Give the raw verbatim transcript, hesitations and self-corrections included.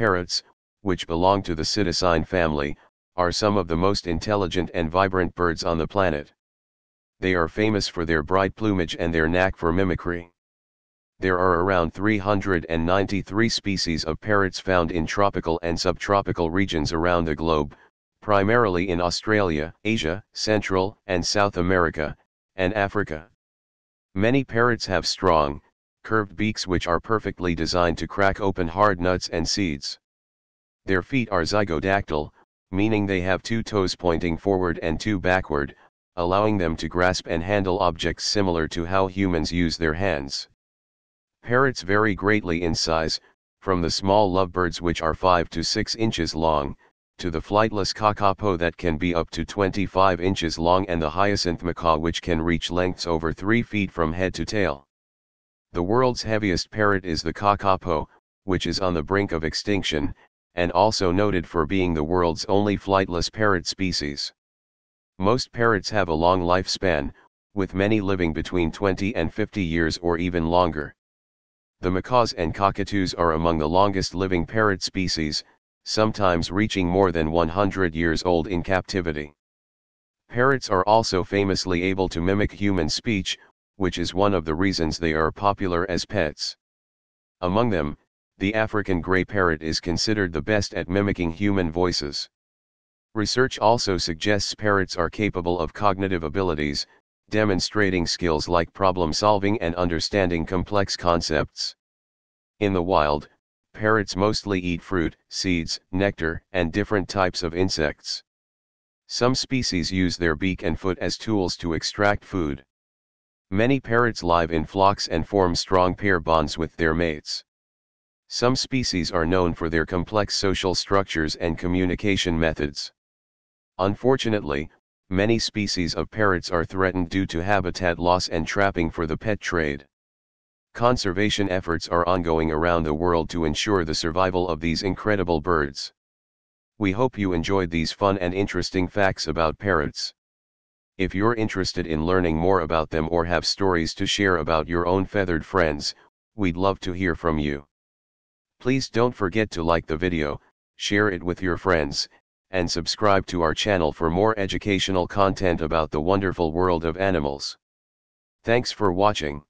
parrots, which belong to the Psittacidae family, are some of the most intelligent and vibrant birds on the planet. They are famous for their bright plumage and their knack for mimicry. There are around three hundred ninety-three species of parrots found in tropical and subtropical regions around the globe, primarily in Australia, Asia, Central and South America, and Africa. Many parrots have strong, curved beaks which are perfectly designed to crack open hard nuts and seeds. Their feet are zygodactyl, meaning they have two toes pointing forward and two backward, allowing them to grasp and handle objects similar to how humans use their hands. Parrots vary greatly in size, from the small lovebirds which are five to six inches long, to the flightless kakapo that can be up to twenty-five inches long and the hyacinth macaw which can reach lengths over three feet from head to tail. The world's heaviest parrot is the kakapo, which is on the brink of extinction, and also noted for being the world's only flightless parrot species. Most parrots have a long lifespan, with many living between twenty and fifty years or even longer. The macaws and cockatoos are among the longest living parrot species, sometimes reaching more than one hundred years old in captivity. Parrots are also famously able to mimic human speech, which is one of the reasons they are popular as pets. Among them, the African gray parrot is considered the best at mimicking human voices. Research also suggests parrots are capable of cognitive abilities, demonstrating skills like problem-solving and understanding complex concepts. In the wild, parrots mostly eat fruit, seeds, nectar, and different types of insects. Some species use their beak and foot as tools to extract food. Many parrots live in flocks and form strong pair bonds with their mates. Some species are known for their complex social structures and communication methods. Unfortunately, many species of parrots are threatened due to habitat loss and trapping for the pet trade. Conservation efforts are ongoing around the world to ensure the survival of these incredible birds. We hope you enjoyed these fun and interesting facts about parrots. If you're interested in learning more about them or have stories to share about your own feathered friends, we'd love to hear from you. Please don't forget to like the video, share it with your friends, and subscribe to our channel for more educational content about the wonderful world of animals. Thanks for watching.